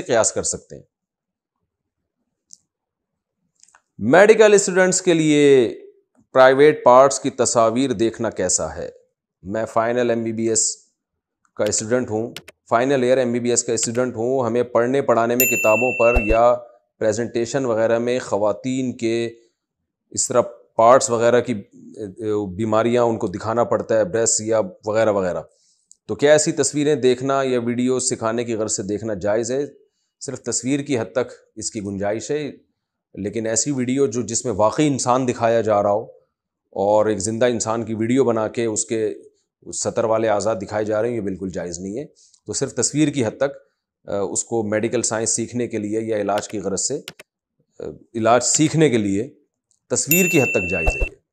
से कयास कर सकते हैं। मेडिकल स्टूडेंट्स के लिए प्राइवेट पार्ट्स की तस्वीर देखना कैसा है। मैं फाइनल एमबीबीएस का स्टूडेंट हूँ, फाइनल ईयर एमबीबीएस का स्टूडेंट हूँ। हमें पढ़ने पढ़ाने में किताबों पर या प्रेजेंटेशन वगैरह में ख़वातीन के इस तरह पार्ट्स वगैरह की बीमारियां उनको दिखाना पड़ता है, ब्रेस्ट या वगैरह वगैरह। तो क्या ऐसी तस्वीरें देखना या वीडियो सिखाने की गर्ज से देखना जायज़ है? सिर्फ तस्वीर की हद तक इसकी गुंजाइश है, लेकिन ऐसी वीडियो जो जिसमें वाकई इंसान दिखाया जा रहा हो और एक ज़िंदा इंसान की वीडियो बना के उसके सतर वाले आज़ाद दिखाए जा रहे हैं, ये बिल्कुल जायज़ नहीं है। तो सिर्फ तस्वीर की हद तक उसको मेडिकल साइंस सीखने के लिए या इलाज की गर्ज से इलाज सीखने के लिए तस्वीर की हद तक जायज़ है।